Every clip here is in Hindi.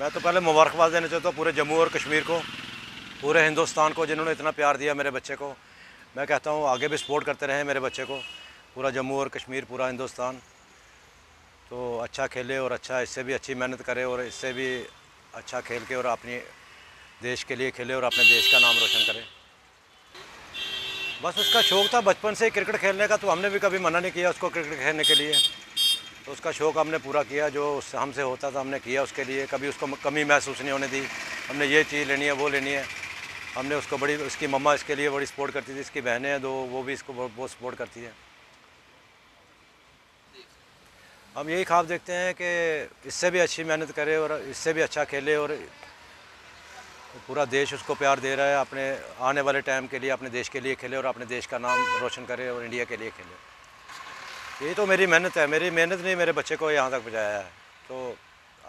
मैं तो पहले मुबारकबाद देना चाहता हूँ पूरे जम्मू और कश्मीर को, पूरे हिंदुस्तान को, जिन्होंने इतना प्यार दिया मेरे बच्चे को। मैं कहता हूँ आगे भी सपोर्ट करते रहें मेरे बच्चे को, पूरा जम्मू और कश्मीर, पूरा हिंदुस्तान। तो अच्छा खेले और अच्छा, इससे भी अच्छी मेहनत करे और इससे भी अच्छा खेल के और अपने देश के लिए खेले और अपने देश का नाम रोशन करे। बस उसका शौक़ था बचपन से क्रिकेट खेलने का, तो हमने भी कभी मना नहीं किया उसको क्रिकेट खेलने के लिए। तो उसका शौक़ हमने पूरा किया, जो हमसे होता था हमने किया उसके लिए। कभी उसको कमी महसूस नहीं होने दी, हमने ये चीज़ लेनी है वो लेनी है। हमने उसको बड़ी, उसकी मम्मा इसके लिए बड़ी सपोर्ट करती थी, इसकी बहनें हैं दो, वो भी इसको बहुत सपोर्ट करती है। हम यही ख्वाब देखते हैं कि इससे भी अच्छी मेहनत करे और इससे भी अच्छा खेले और पूरा देश उसको प्यार दे रहा है, अपने आने वाले टाइम के लिए अपने देश के लिए खेले और अपने देश का नाम रोशन करे और इंडिया के लिए खेले। ये तो मेरी मेहनत है, मेरी मेहनत ने मेरे बच्चे को यहाँ तक पहुँचाया है। तो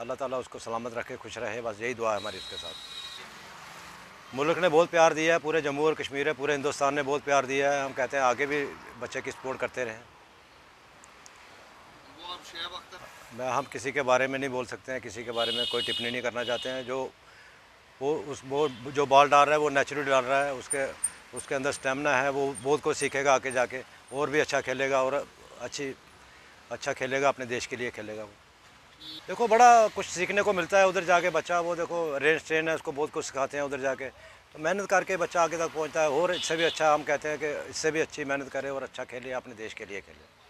अल्लाह ताला उसको सलामत रखे, खुश रहे, बस यही दुआ है हमारी इसके साथ। मुल्क ने बहुत प्यार दिया है, पूरे जम्मू और कश्मीर है, पूरे हिंदुस्तान ने बहुत प्यार दिया है। हम कहते हैं आगे भी बच्चे की सपोर्ट करते रहें। हम किसी के बारे में नहीं बोल सकते हैं, किसी के बारे में कोई टिप्पणी नहीं करना चाहते हैं। वो जो बॉल डाल रहा है वो नेचुरल डाल रहा है, उसके अंदर स्टेमिना है, वो बहुत कुछ सीखेगा आके जाके और भी अच्छा खेलेगा और अच्छा खेलेगा, अपने देश के लिए खेलेगा। वो देखो बड़ा कुछ सीखने को मिलता है उधर जाके बच्चा, वो देखो रेंज ट्रेन है, उसको बहुत कुछ सिखाते हैं उधर जाके। तो मेहनत करके बच्चा आगे तक पहुँचता है और इससे भी अच्छा, हम कहते हैं कि इससे भी अच्छी मेहनत करे और अच्छा खेले, अपने देश के लिए खेले।